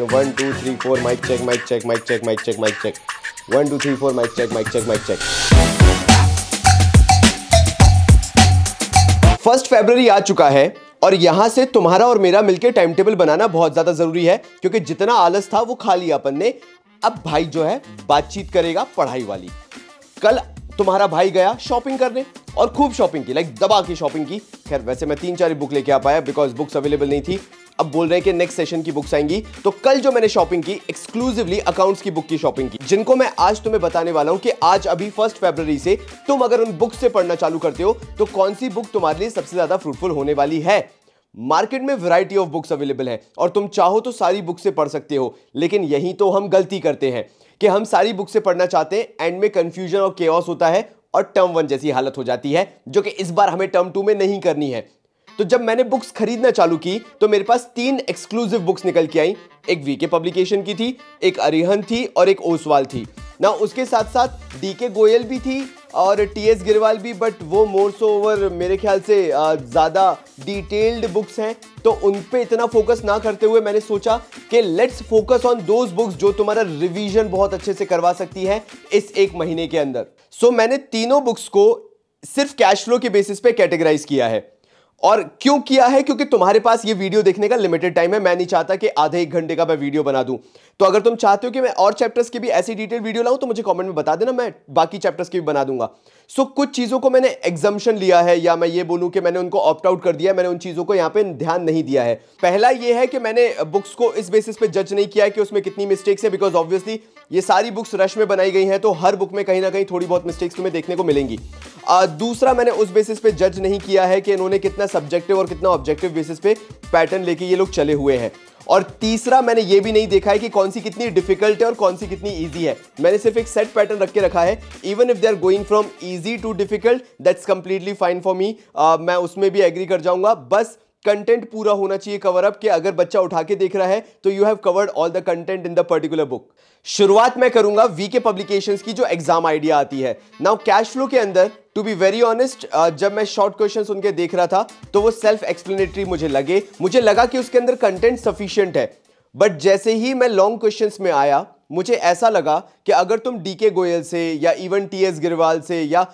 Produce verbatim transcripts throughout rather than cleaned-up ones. One two three four mike check mike check mike check mike check mike check one two three four mike check mike check mike check. First फरवरी आ चुका है और यहाँ से तुम्हारा और मेरा मिलकर टाइम टेबल बनाना बहुत ज़्यादा ज़रूरी है, क्योंकि जितना आलस था वो खा लिया अपन ने। अब भाई जो है बातचीत करेगा पढ़ाई वाली। कल तुम्हारा भाई गया शॉपिंग करने और खूब शॉपिंग की, लाइक दबा के शॉपिंग की। खैर वैसे मैं तीन चार बुक लेके आ पाया बिकॉज बुक्स अवेलेबल नहीं थी। अब बोल रहे हैं कि नेक्स्ट सेशन की बुक्स आएंगी, तो कल जो मैंने शॉपिंग की एक्सक्लूसिवली अकाउंट्स की बुक की शॉपिंग की, जिनको मैं आज तुम्हें बताने वाला हूं कि आज अभी फर्स्ट फरवरी से तुम अगर उन बुक से पढ़ना चालू करते हो तो कौन सी बुक तुम्हारे लिए सबसे ज्यादा फ्रूटफुल होने वाली है। मार्केट में वैरायटी ऑफ बुक्स अवेलेबल है और तुम चाहो तो सारी बुक से पढ़ सकते हो, लेकिन यही तो हम गलती करते हैं कि हम सारी बुक से पढ़ना चाहते हैं, एंड में कंफ्यूजन और केओस होता है और टर्म वन जैसी हालत हो जाती है, जो कि इस बार हमें टर्म टू में नहीं करनी है। तो जब मैंने बुक्स खरीदना चालू की तो मेरे पास तीन एक्सक्लूसिव बुक्स निकल के आई। एक वीके पब्लिकेशन की थी, एक अरिहन थी और एक ओसवाल थी ना। उसके साथ साथ डीके गोयल भी थी और टीएस गिरवाल भी, बट वो मोर सो ओवर मेरे ख्याल से ज़्यादा डिटेल्ड बुक्स हैं, तो उन पे इतना फोकस ना करते हुए मैंने सोचा कि let's focus on those books जो तुम्हारा रिवीजन बहुत अच्छे से करवा सकती है इस एक महीने के अंदर। सो so, मैंने तीनों बुक्स को सिर्फ कैश फ्लो के बेसिस पे कैटेगराइज किया है। और क्यों किया है? क्योंकि तुम्हारे पास ये वीडियो देखने का लिमिटेड टाइम है। मैं नहीं चाहता कि आधे एक घंटे का मैं वीडियो बना दूं। तो अगर तुम चाहते हो कि मैं और चैप्टर्स की भी ऐसी डिटेल वीडियो लाऊं तो मुझे कमेंट में बता देना, मैं बाकी चैप्टर्स की भी बना दूंगा। सो कुछ चीज़ों को मैंने एग्जम्पशन लिया है, या मैं ये बोलूँ कि मैंने उनको ऑप्ट आउट कर दिया है, मैंने उन चीज़ों को यहाँ पे ध्यान नहीं दिया है। पहला ये है कि मैंने बुक्स को इस बेसिस पे जज नहीं किया है कि उसमें कितनी मिस्टेक्स है, बिकॉज ऑब्वियसली ये सारी बुक्स रश में बनाई गई हैं, तो हर बुक में कहीं ना कहीं थोड़ी बहुत मिस्टेक्स तुम्हें देखने को मिलेंगी। दूसरा, मैंने उस बेसिस पे जज नहीं किया है कि इन्होंने कितना सब्जेक्टिव और कितना ऑब्जेक्टिव बेसिस पे पैटर्न लेके ये लोग चले हुए हैं। और तीसरा, मैंने ये भी नहीं देखा है कि कौन सी कितनी डिफिकल्ट है और कौन सी कितनी इजी है। मैंने सिर्फ एक सेट पैटर्न रख के रखा है। Even if they are going from easy to difficult, that's completely fine for me, मैं उसमें भी एग्री कर जाऊंगा। बस कंटेंट पूरा होना चाहिए कवर अप, कि अगर बच्चा उठा के देख रहा है तो you have covered all the content in the particular book. शुरुआत मैं करूंगा वीके पब्लिकेशंस की, जो एग्जाम आइडिया आती है। नाउ कैश फ्लो के अंदर टू बी वेरी ऑनेस्ट, जब मैं शॉर्ट क्वेश्चंस उनके देख रहा था तो वो सेल्फ एक्सप्लेनेटरी मुझे लगे, मुझे लगा कि उसके अंदर कंटेंट सफिशिएंट है। बट जैसे ही मैं लॉन्ग क्वेश्चंस में आया, मुझे ऐसा लगा कि अगर तुम डीके गोयल से या इवन टीएस गिरवाल से या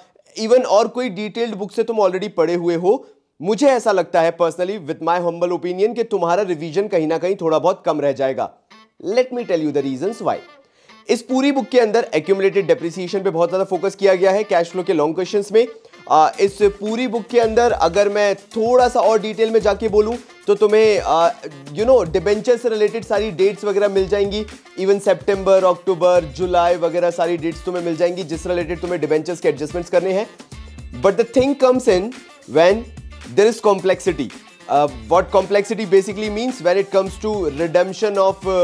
इवन और कोई डिटेल्ड बुक से तुम ऑलरेडी पढ़े हुए हो, मुझे ऐसा लगता है personally with my humble opinion कि तुम्हारा रिवीजन कहीं ना कहीं थोड़ा बहुत कम रह जाएगा। Let me tell you the reasons why. इस पूरी बुक के अंदर एक्यूमुलेटेड डेप्रिसिएशन पे बहुत ज़्यादा फोकस किया गया है कैश फ्लो के लॉन्ग क्वेश्चंस में। आ, इस पूरी बुक के अंदर अगर मैं थोड़ा सा और डिटेल में जाके बोलूँ तो तुम्हें यू नो डिबेंचर से रिलेटेड सारी डेट्स वगैरह मिल जाएंगी। इवन सेप्टेम्बर, अक्टूबर, जुलाई वगैरह सारी डेट्स तुम्हें मिल जाएंगी जिस रिलेटेड तुम्हें डिबेंचर्स के एडजस्टमेंट्स करने हैं। But the thing comes in when there is complexity. Uh, what complexity basically means when it comes to redemption of uh,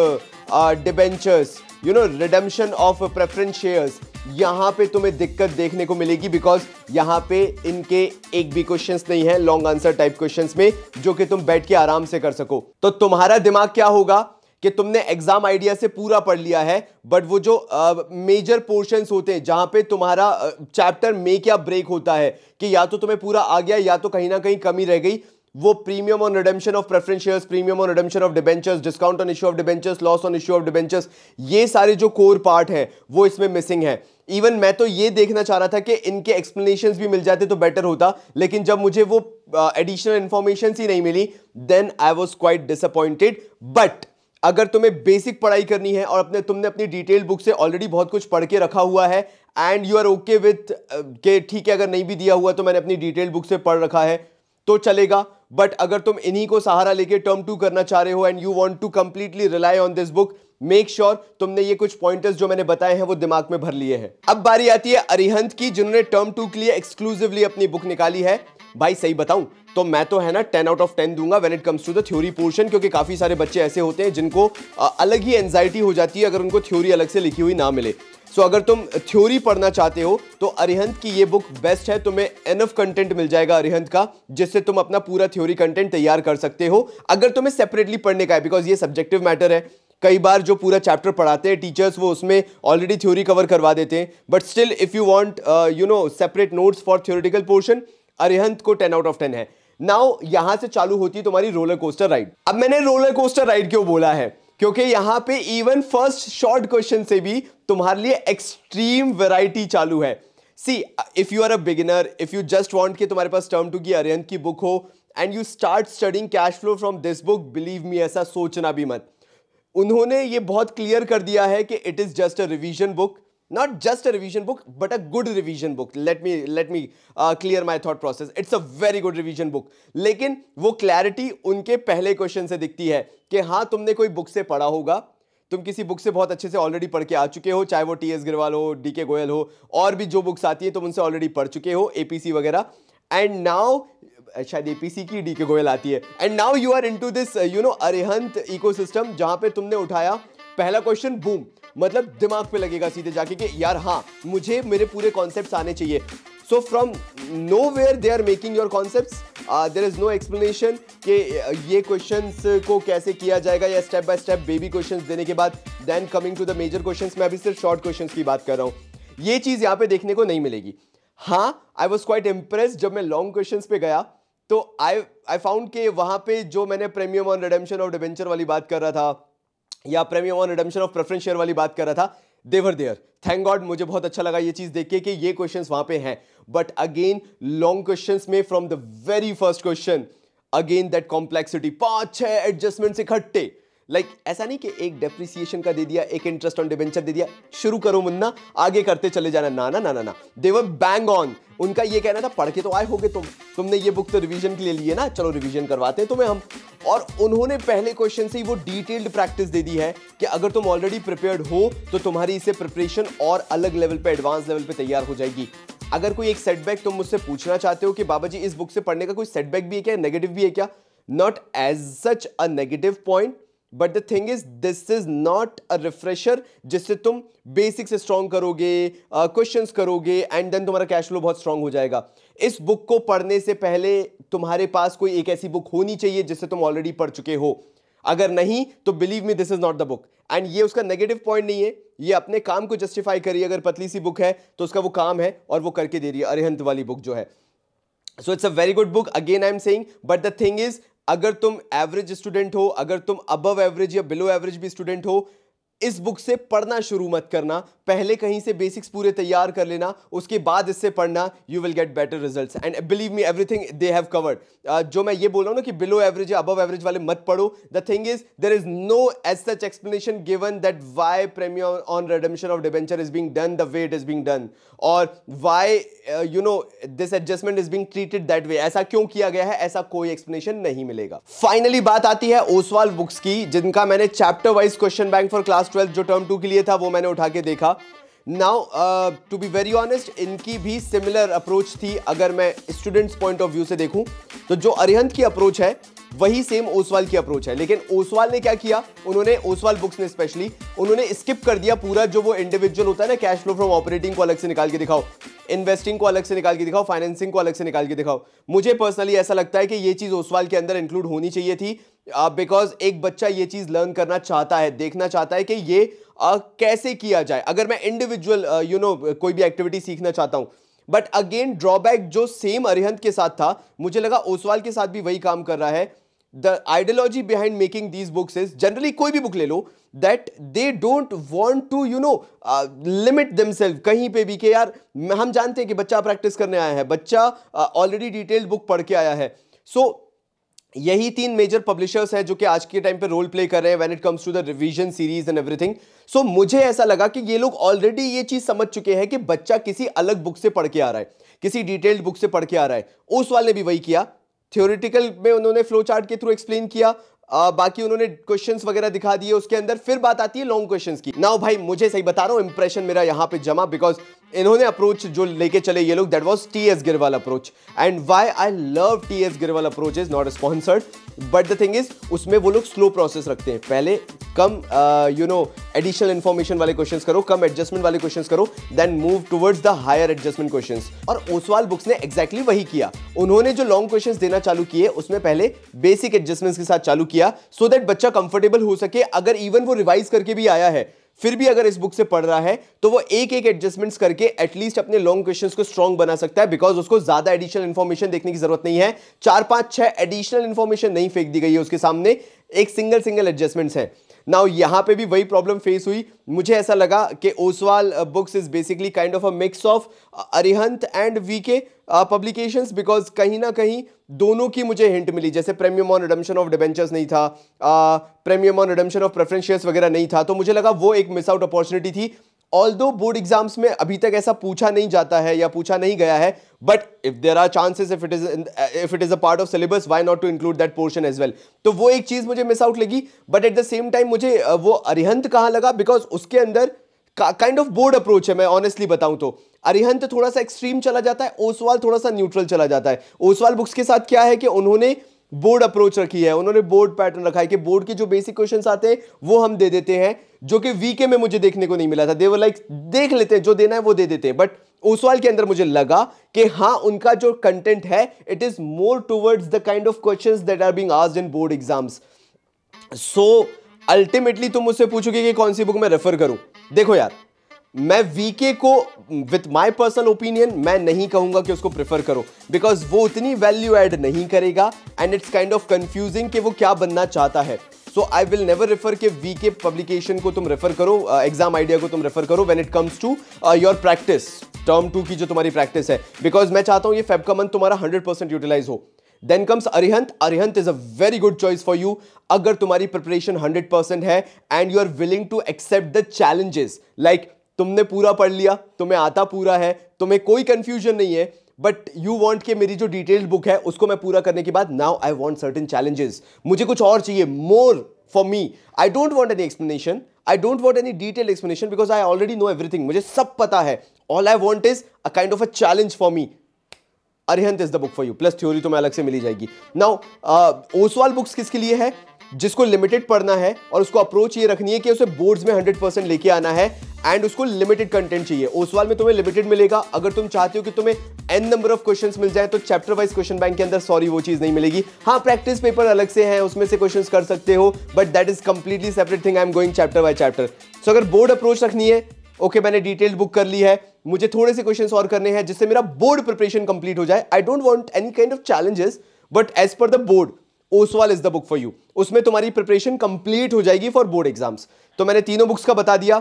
uh, debentures, you know, redemption of uh, preference shares. यहाँ पे तुम्हें दिक्कत देखने को मिलेगी because यहाँ पे इनके एक भी क्वेश्चंस नहीं है लॉन्ग आंसर टाइप क्वेश्चंस में, जो कि तुम बैठ के आराम से कर सको। तो तुम्हारा दिमाग क्या होगा कि तुमने एग्जाम आइडिया से पूरा पढ़ लिया है, बट वो जो मेजर uh, पोर्शंस होते हैं जहाँ पे तुम्हारा चैप्टर मेक या ब्रेक होता है कि या तो तुम्हें पूरा आ गया या तो कहीं ना कहीं कमी रह गई, वो premium on redemption of preference shares, premium on redemption of debentures, discount on issue of debentures, loss on issue of debentures, ये सारे जो कोर पार्ट हैं वो इसमें मिसिंग है। इवन मैं तो ये देखना चाह रहा था कि इनके एक्सप्लेनेशंस भी मिल जाते तो बेटर होता, लेकिन जब मुझे वो एडिशनल इन्फॉर्मेशन ही नहीं मिली then I was quite disappointed. But अगर तुम्हें बेसिक पढ़ाई करनी है और अपने तुमने अपनी डिटेल बुक से ऑलरेडी बहुत कुछ पढ़ के रखा हुआ है and you are okay with के ठीक है अगर नहीं भी दिया हुआ तो मैंने अपनी डिटेल बुक से पढ़ रखा है तो चलेगा। बट अगर तुम इन्हीं को सहारा लेके टर्म टू करना चाह रहे हो and you want to completely rely on this book, make sure तुमने ये कुछ पॉइंटर्स जो मैंने बताए हैं वो दिमाग में भर लिए हैं। अब बारी आती है अरिहंत की, जिन्होंने टर्म टू के लिए एक्सक्लूसिवली अपनी बुक निकाली है। भाई सही बताऊं तो मैं तो है ना टेन आउट ऑफ टेन दूंगा when it comes to the theory portion, क्योंकि काफ़ी सारे बच्चे ऐसे होते हैं जिनको अलग ही एंजाइटी हो जाती है अगर उनको थ्योरी अलग से लिखी हुई ना मिले। सो so, अगर तुम थ्योरी पढ़ना चाहते हो तो अरिहंत की ये बुक बेस्ट है। तुम्हें एनफ कंटेंट मिल जाएगा अरिहंत का, जिससे तुम अपना पूरा थ्योरी कंटेंट तैयार कर सकते हो अगर तुम्हें सेपरेटली पढ़ने का है, बिकॉज ये सब्जेक्टिव मैटर है। कई बार जो पूरा चैप्टर पढ़ाते हैं टीचर्स वो उसमें ऑलरेडी थ्योरी कवर करवा देते हैं, but still if you want you know separate notes for theoretical portion, Arihant को टेन आउट ऑफ टेन है। नाउ यहाँ से चालू होती है तुम्हारी रोलर कोस्टर राइड। अब मैंने रोलर कोस्टर राइड क्यों बोला है? क्योंकि यहां पे इवन फर्स्ट शॉर्ट क्वेश्चन से भी तुम्हारे लिए एक्सट्रीम वैरायटी चालू है। See if you are a beginner, if you just want कि तुम्हारे पास टर्म टू की अरिहंत की बुक हो and you start studying cash flow from this book, believe me ऐसा सोचना भी मत। उन्होंने ये बहुत क्लियर कर दिया है कि it is just a revision book, not just a revision book but a good revision book. Let me let me clear my thought process, it's a very good revision book. लेकिन वो clarity उनके पहले question से दिखती है कि हाँ तुमने कोई बुक से पढ़ा होगा, तुम किसी बुक से बहुत अच्छे से ऑलरेडी पढ़ के आ चुके हो, चाहे वो टी एस गिरवाल हो, डी के गोयल हो, और भी जो बुक्स आती है तुम उनसे ऑलरेडी पढ़ चुके हो, ए पी सी वगैरह। एंड नाउ शायद एपीसी की डी के गोयल आती है। And now you are into this you know Arihant ecosystem, जहां पे तुमने उठाया पहला क्वेश्चन, बूम, मतलब दिमाग पे लगेगा सीधे जाके कि यार हाँ मुझे मेरे पूरे कॉन्सेप्ट्स आने चाहिए। So from nowhere they are making your concepts, there is no explanation कि ये क्वेश्चंस को कैसे किया जाएगा, या step by step baby questions देने के बाद then coming to the major questions. मैं अभी सिर्फ शॉर्ट क्वेश्चंस की बात कर रहा हूँ, ये चीज़ यहाँ पे देखने को नहीं मिलेगी। हाँ आई वॉज क्वाइट इम्प्रेस्ड जब मैं लॉन्ग क्वेश्चंस पे गया तो आई आई फाउंड के वहाँ पे जो मैंने premium on redemption of debenture वाली बात कर रहा था या premium on redemption of preference share वाली बात कर रहा था, देवर देयर, थैंक गॉड। मुझे बहुत अच्छा लगा ये चीज़ देख के कि ये क्वेश्चंस वहाँ पे हैं। बट अगेन लॉन्ग क्वेश्चंस में from the very first question again that complexity, पाँच छः एडजस्टमेंट्स इकट्ठे। लाइक like, ऐसा नहीं कि एक डेप्रिसिएशन का दे दिया, एक इंटरेस्ट ऑन डिबेंचर दे दिया, शुरू करो मुन्ना आगे करते चले जाना, ना ना ना ना ना दे वर बैंग ऑन। उनका ये कहना था पढ़ के तो आए होगे तुम, तुमने ये बुक तो रिवीजन के लिए ली है ना, चलो रिवीजन करवाते हैं तुम्हें हम। और उन्होंने पहले क्वेश्चन से ही वो डिटेल्ड प्रैक्टिस दे दी है कि अगर तुम ऑलरेडी प्रिपेयर्ड हो तो तुम्हारी इससे प्रिपरेशन और अलग लेवल पर, एडवांस लेवल पर तैयार हो जाएगी। अगर कोई एक सेटबैक तुम मुझसे पूछना चाहते हो कि बाबा जी इस बुक से पढ़ने का कोई सेटबैक भी है क्या, नेगेटिव भी है क्या, not as such a negative point, but the thing is this is not a refresher जिससे तुम बेसिक से स्ट्रॉन्ग करोगे, क्वेश्चंस uh, करोगे एंड देन तुम्हारा कैश फ्लो बहुत स्ट्रांग हो जाएगा। इस बुक को पढ़ने से पहले तुम्हारे पास कोई एक ऐसी बुक होनी चाहिए जिससे तुम ऑलरेडी पढ़ चुके हो, अगर नहीं तो believe me this is not the book. And ये उसका नेगेटिव पॉइंट नहीं है, ये अपने काम को जस्टिफाई करिए। अगर पतली सी बुक है तो उसका वो काम है और वो करके दे रही है, अरिहंत वाली बुक जो है। So it's a very good book again I am saying, but the thing is अगर तुम एवरेज स्टूडेंट हो, अगर तुम अबव एवरेज या बिलो एवरेज भी स्टूडेंट हो, इस बुक से पढ़ना शुरू मत करना, पहले कहीं से बेसिक्स पूरे तैयार कर लेना, उसके बाद इससे पढ़ना, you will get better results. And believe me everything they have covered. जो मैं ये बोल रहा हूँ ना कि बिलो एवरेज या अबव एवरेज वाले मत पढ़ो, the thing is there is no as such explanation given that why premium on redemption of debenture is being done the way it is being done, और why you know this adjustment is being treated that way, ऐसा क्यों किया गया है, ऐसा कोई explanation नहीं मिलेगा। फाइनली बात आती है ओसवाल बुक्स की, जिनका मैंने chapter wise question bank for class twelfth जो टर्म टू के लिए था वो मैंने उठा के देखा। Now to be very honest, इनकी भी सिमिलर अप्रोच थी। अगर मैं स्टूडेंट्स पॉइंट ऑफ व्यू से देखूं तो जो अरिहंत की अप्रोच है वही सेम ओसवाल की अप्रोच है। लेकिन ओसवाल ने क्या किया, उन्होंने ओसवाल बुक्स ने स्पेशली उन्होंने स्किप कर दिया पूरा जो वो इंडिविजुअल होता है ना, कैश फ्लो फ्रॉम ऑपरेटिंग को अलग से निकाल के दिखाओ, इन्वेस्टिंग को अलग से निकाल के दिखाओ, फाइनेंसिंग को अलग से निकाल के दिखाओ। मुझे पर्सनली ऐसा लगता है कि ये चीज़ ओसवाल के अंदर इंक्लूड होनी चाहिए थी, बिकॉज uh, एक बच्चा ये चीज़ लर्न करना चाहता है, देखना चाहता है कि ये uh, कैसे किया जाए अगर मैं इंडिविजुअल यू नो कोई भी एक्टिविटी सीखना चाहता हूँ। बट अगेन ड्रॉबैक जो सेम अरिहंत के साथ था, मुझे लगा ओसवाल के साथ भी वही काम कर रहा है। The ideology behind making these books is, generally कोई भी बुक ले लो, that they don't want to you know limit themselves कहीं पे भी कि यार हम जानते हैं कि बच्चा प्रैक्टिस करने आया है, बच्चा ऑलरेडी डिटेल्ड बुक पढ़ के आया है। सो so, यही तीन मेजर पब्लिशर्स हैं जो कि आज के टाइम पे रोल प्ले कर रहे हैं when it comes to the revision series and everything. So मुझे ऐसा लगा कि ये लोग ऑलरेडी ये चीज समझ चुके हैं कि बच्चा किसी अलग बुक से पढ़ के आ रहा है, किसी डिटेल्ड बुक से पढ़ के आ रहा है। ओसवाल ने भी वही किया, थ्योरेटिकल में उन्होंने फ्लो चार्ट के थ्रू एक्सप्लेन किया, आ, बाकी उन्होंने क्वेश्चंस वगैरह दिखा दिए उसके अंदर। फिर बात आती है लॉन्ग क्वेश्चंस की। नाउ भाई मुझे सही बता रहा हूँ, इंप्रेशन मेरा यहाँ पे जमा बिकॉज इन्होंने अप्रोच जो लेके चले ये लोग, that was T S Grewal approach. And why I love T S Grewal approach is not sponsored, but the thing is उसमें वो लोग स्लो प्रोसेस रखते हैं, पहले कम यू नो एडिशनल इन्फॉर्मेशन वाले क्वेश्चंस करो, कम एडजस्टमेंट वाले क्वेश्चंस करो, then move towards the higher adjustment questions. और ओसवाल बुक्स ने एग्जैक्टली वही किया, उन्होंने जो लॉन्ग क्वेश्चंस देना चालू किए उसमें पहले बेसिक एडजस्टमेंट्स के साथ चालू किया, सो दैट बच्चा कंफर्टेबल हो सके। अगर इवन वो रिवाइज करके भी आया है, फिर भी अगर इस बुक से पढ़ रहा है तो वो एक एक एडजस्टमेंट्स करके एटलीस्ट अपने लॉन्ग क्वेश्चंस को स्ट्रॉन्ग बना सकता है, बिकॉज उसको ज्यादा एडिशनल इन्फॉर्मेशन देखने की जरूरत नहीं है। चार पांच छह एडिशनल इन्फॉर्मेशन नहीं फेंक दी गई है उसके सामने, एक सिंगल सिंगल एडजस्टमेंट्स है। नाउ यहाँ पे भी वही प्रॉब्लम फेस हुई। मुझे ऐसा लगा कि Oswal books is basically kind of a mix of Arihant and VK publications, because कहीं ना कहीं दोनों की मुझे हिंट मिली। जैसे premium on redemption of debentures नहीं था, premium on redemption of preference shares वगैरह नहीं था, तो मुझे लगा वो एक मिस आउट अपॉर्चुनिटी थी। ऑल्दो बोर्ड एग्जाम्स में अभी तक ऐसा पूछा नहीं जाता है या पूछा नहीं गया है, but if there are chances, if it is if it is a part of syllabus, why not to include that portion as well. तो वो एक चीज मुझे मिस आउट लगी। But at the same time मुझे वो अरिहंत कहाँ लगा, बिकॉज उसके अंदर काइंड ऑफ बोर्ड अप्रोच है। मैं ऑनेस्टली बताऊं तो अरिहंत थोड़ा सा एक्सट्रीम चला जाता है, ओसवाल थोड़ा सा न्यूट्रल चला जाता है। ओसवाल बुक्स के साथ क्या है कि उन्होंने बोर्ड अप्रोच रखी है, उन्होंने बोर्ड पैटर्न रखा है कि बोर्ड के जो बेसिक क्वेश्चंस आते हैं वो हम दे देते हैं, जो कि वीके में मुझे देखने को नहीं मिला था। दे वर लाइक देख लेते हैं, जो देना है वो दे देते हैं। बट ओसवाल के अंदर मुझे लगा कि हाँ, उनका जो कंटेंट है it is more towards the kind of questions that are being asked in board exams. So ultimately तुम मुझसे पूछोगे कि कौन सी बुक मैं रेफर करूं। देखो यार, मैं वीके को विथ माय पर्सनल ओपिनियन मैं नहीं कहूंगा कि उसको प्रेफर करो, बिकॉज वो उतनी वैल्यू ऐड नहीं करेगा and it's kind of confusing कि वो क्या बनना चाहता है। So I will never refer कि वीके पब्लिकेशन को तुम रेफर करो, एग्जाम uh, आइडिया को तुम रेफर करो when it comes to your practice, term two की जो तुम्हारी प्रैक्टिस है, बिकॉज मैं चाहता हूँ ये फेब का मंथ तुम्हारा हंड्रेड परसेंट यूटिलाइज हो। Then comes Arihant. Arihant is a very good choice for you अगर तुम्हारी प्रिपरेशन हंड्रेड परसेंट है and you are willing to accept the challenges. Like तुमने पूरा पढ़ लिया, तुम्हें आता पूरा है, तुम्हें कोई कंफ्यूजन नहीं है, बट यू वांट कि मेरी जो डिटेल्ड बुक है उसको मैं पूरा करने के बाद now I want certain challenges, मुझे कुछ और चाहिए, more for me. I don't want any explanation, I don't want any detailed explanation, because I already know everything, मुझे सब पता है। All I want is a kind of a challenge for me. Arihant is the book for you, plus theory तुम्हें अलग से मिली जाएगी। Now Oswal books किसके लिए है? जिसको लिमिटेड पढ़ना है और उसको अप्रोच ये रखनी है कि उसे बोर्ड्स में हंड्रेड परसेंट लेके आना है एंड उसको लिमिटेड कंटेंट चाहिए। ओसवाल में तुम्हें लिमिटेड मिलेगा। अगर तुम चाहते हो कि तुम्हें एन नंबर ऑफ क्वेश्चंस मिल जाए तो चैप्टर वाइज क्वेश्चन बैंक के अंदर सॉरी वो चीज नहीं मिलेगी। हाँ, प्रैक्टिस पेपर अलग से है, उसमें से क्वेश्चंस कर सकते हो, but that is completely separate thing. I am going chapter by chapter. So अगर बोर्ड अप्रोच रखनी है, ओके okay, मैंने डिटेल्ड बुक कर ली है, मुझे थोड़े से क्वेश्चंस और करने हैं जिससे मेरा बोर्ड प्रिपरेशन कंप्लीट हो जाए। I don't want any kind of challenges, but as per the board Oswal is the book for you. उसमें तुम्हारी प्रिपरेशन कंप्लीट हो जाएगी फॉर बोर्ड एग्जाम्स। तो मैंने तीनों बुक्स का बता दिया।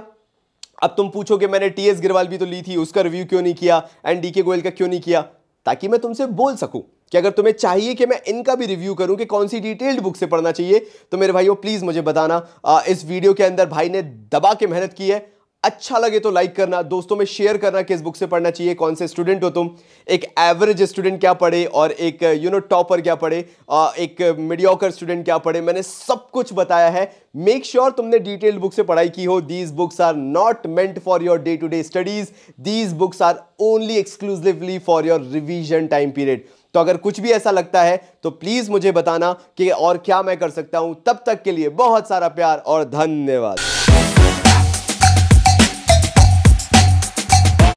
अब तुम पूछोगे मैंने टी एस गिरवाल भी तो ली थी, उसका रिव्यू क्यों नहीं किया एंड डी के गोयल का क्यों नहीं किया, ताकि मैं तुमसे बोल सकूं कि अगर तुम्हें चाहिए कि मैं इनका भी रिव्यू करूं कि कौन सी डिटेल्ड बुक से पढ़ना चाहिए, तो मेरे भाइयों प्लीज मुझे बताना। आ, इस वीडियो के अंदर भाई ने दबा के मेहनत की है। अच्छा लगे तो लाइक करना, दोस्तों में शेयर करना किस बुक से पढ़ना चाहिए, कौन से स्टूडेंट हो तुम, एक एवरेज स्टूडेंट क्या पढ़े और एक यू नो टॉपर क्या पढ़े, एक मीडियोकर स्टूडेंट क्या पढ़े, मैंने सब कुछ बताया है। मेक श्योर sure तुमने डिटेल्ड बुक से पढ़ाई की हो। These books are not meant for your day to day studies, these books are only exclusively for your revision time period. तो अगर कुछ भी ऐसा लगता है तो प्लीज मुझे बताना कि और क्या मैं कर सकता हूं। तब तक के लिए बहुत सारा प्यार और धन्यवाद।